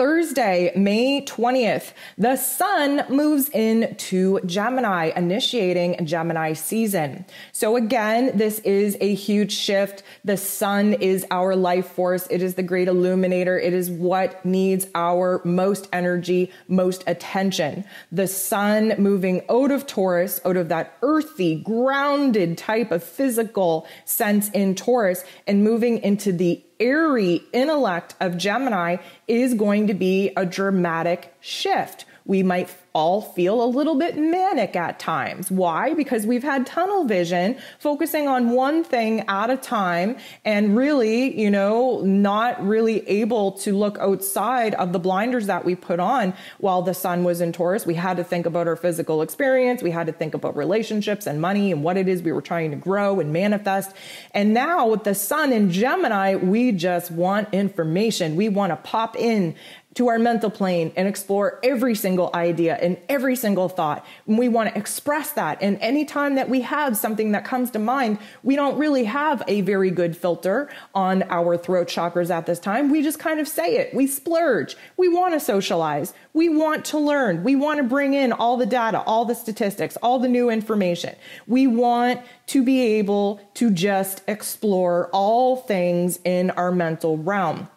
Thursday, May 20th, the sun moves into Gemini, initiating Gemini season. So again, this is a huge shift. The sun is our life force. It is the great illuminator. It is what needs our most energy, most attention. The sun moving out of Taurus, out of that earthy, grounded type of physical sense in Taurus, and moving into the airy intellect of Gemini is going to be a dramatic shift. We might all feel a little bit manic at times. Why? Because we've had tunnel vision, focusing on one thing at a time and really, you know, not really able to look outside of the blinders that we put on while the sun was in Taurus. We had to think about our physical experience. We had to think about relationships and money and what it is we were trying to grow and manifest. And now with the sun in Gemini, we just want information. We want to pop in to our mental plane and explore every single idea and every single thought. And we want to express that. And anytime that we have something that comes to mind, we don't really have a very good filter on our throat chakras at this time. We just kind of say it. We splurge. We want to socialize. We want to learn. We want to bring in all the data, all the statistics, all the new information. We want to be able to just explore all things in our mental realm.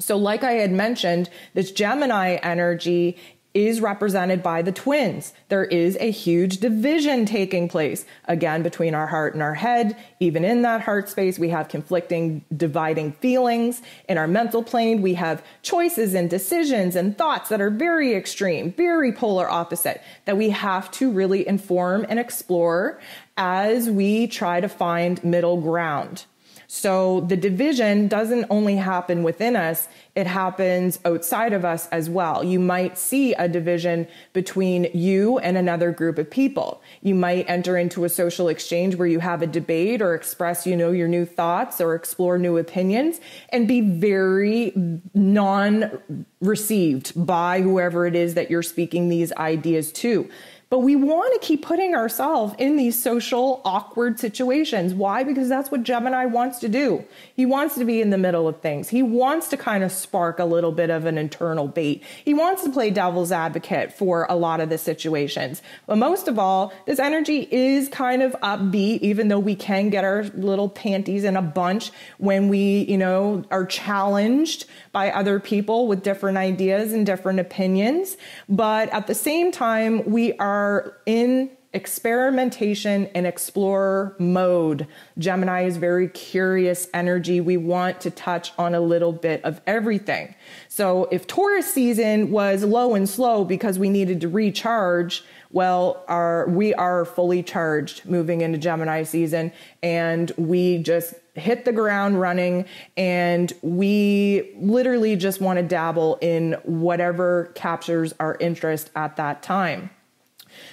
So like I had mentioned, this Gemini energy is represented by the twins. There is a huge division taking place, again, between our heart and our head. Even in that heart space, we have conflicting, dividing feelings. In our mental plane, we have choices and decisions and thoughts that are very extreme, very polar opposite, that we have to really inform and explore as we try to find middle ground. So the division doesn't only happen within us, it happens outside of us as well. You might see a division between you and another group of people. You might enter into a social exchange where you have a debate or express, you know, your new thoughts or explore new opinions and be very non-received by whoever it is that you're speaking these ideas to. But we want to keep putting ourselves in these social awkward situations. Why? Because that's what Gemini wants to do. He wants to be in the middle of things. He wants to kind of spark a little bit of an internal debate. He wants to play devil's advocate for a lot of the situations. But most of all, this energy is kind of upbeat, even though we can get our little panties in a bunch when we, you know, are challenged by other people with different ideas and different opinions. But at the same time, we are in experimentation and explorer mode. Gemini is very curious energy. We want to touch on a little bit of everything. So if Taurus season was low and slow because we needed to recharge, well, we are fully charged moving into Gemini season, and we just hit the ground running, and we literally just want to dabble in whatever captures our interest at that time.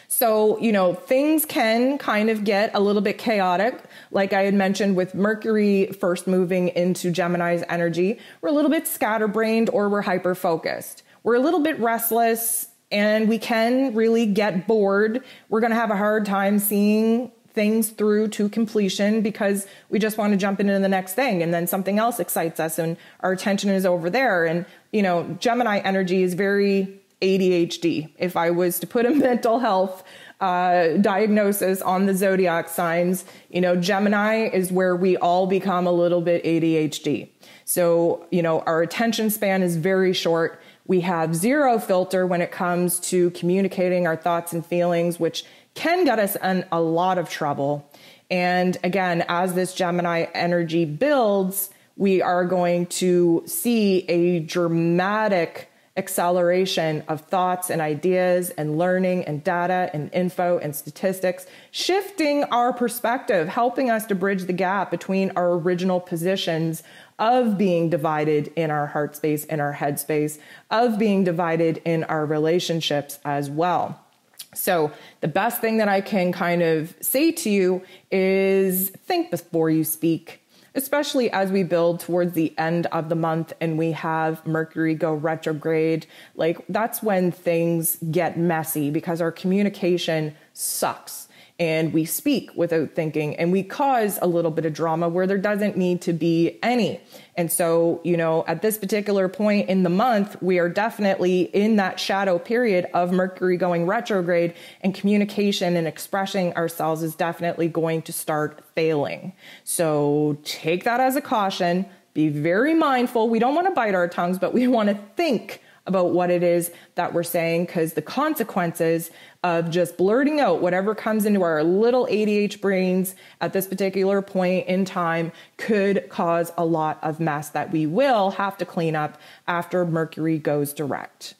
So, you know, things can kind of get a little bit chaotic. Like I had mentioned with Mercury first moving into Gemini's energy, we're a little bit scatterbrained or we're hyper-focused. We're a little bit restless and we can really get bored. We're going to have a hard time seeing things through to completion because we just want to jump into the next thing. And then something else excites us and our attention is over there. And, you know, Gemini energy is very ADHD. If I was to put a mental health diagnosis on the zodiac signs, you know, Gemini is where we all become a little bit ADHD. So, you know, our attention span is very short. We have zero filter when it comes to communicating our thoughts and feelings, which can get us in a lot of trouble. And again, as this Gemini energy builds, we are going to see a dramatic acceleration of thoughts and ideas and learning and data and info and statistics, shifting our perspective, helping us to bridge the gap between our original positions of being divided in our heart space, in our head space, of being divided in our relationships as well. So the best thing that I can kind of say to you is think before you speak, especially as we build towards the end of the month and we have Mercury go retrograde. Like, that's when things get messy because our communication sucks. and we speak without thinking, and we cause a little bit of drama where there doesn't need to be any. And so, you know, at this particular point in the month, we are definitely in that shadow period of Mercury going retrograde, and communication and expressing ourselves is definitely going to start failing. So take that as a caution. Be very mindful. We don't want to bite our tongues, but we want to think about what it is that we're saying, because the consequences of just blurting out whatever comes into our little ADHD brains at this particular point in time could cause a lot of mess that we will have to clean up after Mercury goes direct.